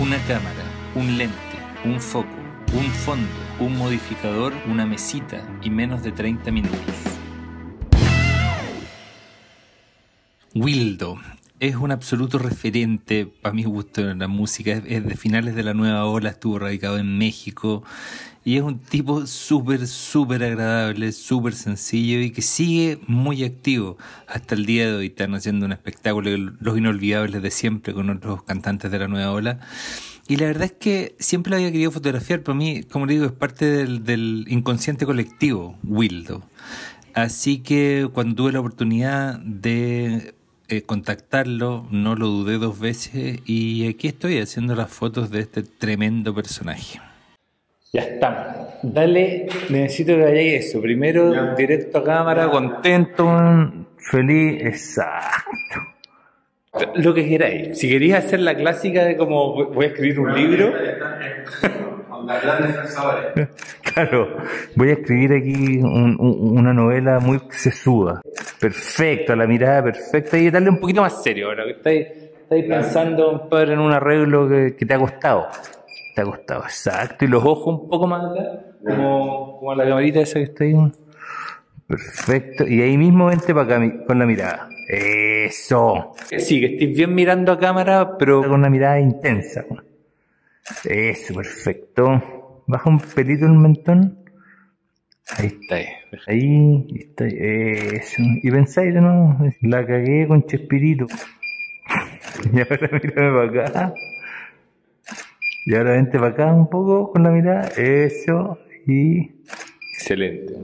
Una cámara, un lente, un foco, un fondo, un modificador, una mesita y menos de 30 minutos. Wildo es un absoluto referente, para mi gusto, en la música. Es de finales de la nueva ola, estuvo radicado en México y es un tipo súper agradable, súper sencillo y que sigue muy activo hasta el día de hoy. Están haciendo un espectáculo, los inolvidables de siempre, con otros cantantes de la nueva ola. Y la verdad es que siempre lo había querido fotografiar. Para mí, como le digo, es parte del inconsciente colectivo, Wildo. Así que cuando tuve la oportunidad de contactarlo, no lo dudé dos veces y aquí estoy haciendo las fotos de este tremendo personaje. Ya estamos. Dale, necesito que haya eso. Primero, ya. Directo a cámara, ya. Contento, feliz, exacto. Lo que queráis. Si queréis hacer la clásica de como voy a escribir un libro. Claro, voy a escribir aquí una novela muy sesuda. Perfecto, la mirada perfecta. Y darle un poquito más serio ahora, que estáis pensando, compadre, en un arreglo que te ha costado. Te ha costado, exacto. Y los ojos un poco más acá, como la camarita esa que está ahí. Perfecto. Y ahí mismo vente para acá con la mirada. Eso. Sí, que estés bien mirando a cámara, pero con una mirada intensa. Eso, perfecto. Baja un pelito el mentón. Ahí está. Ahí está. Eso. Y pensáis, ¿no? La cagué con Chespirito. Y ahora mírame para acá. Y ahora vente para acá un poco con la mirada. Eso. Y... excelente.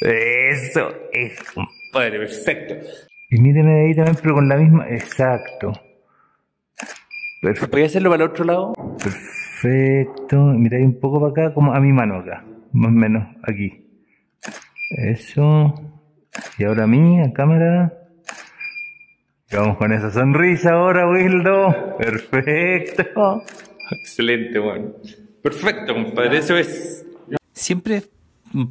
Eso. Eso, compadre. Perfecto. Y mírame ahí también, pero con la misma... exacto. ¿Podría hacerlo para el otro lado? Perfecto. Mira ahí un poco para acá, como a mi mano acá. Más o menos, aquí. Eso. Y ahora a mí, a cámara. Y vamos con esa sonrisa ahora, Wildo. Perfecto. Excelente, bueno. Perfecto, compadre. Eso es. Siempre es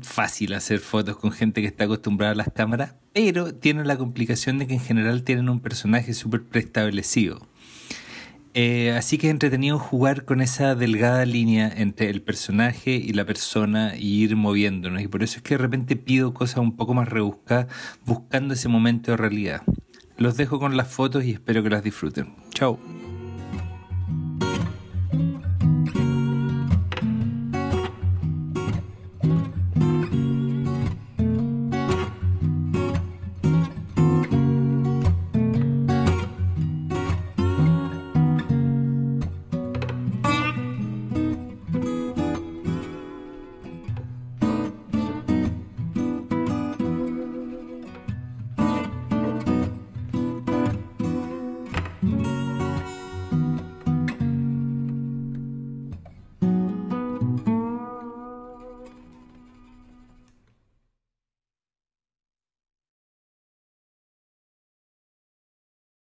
fácil hacer fotos con gente que está acostumbrada a las cámaras, pero tienen la complicación de que en general tienen un personaje súper preestablecido. Así que es entretenido jugar con esa delgada línea entre el personaje y la persona y ir moviéndonos, y por eso es que de repente pido cosas un poco más rebuscadas, buscando ese momento de realidad. Los dejo con las fotos y espero que las disfruten. Chao.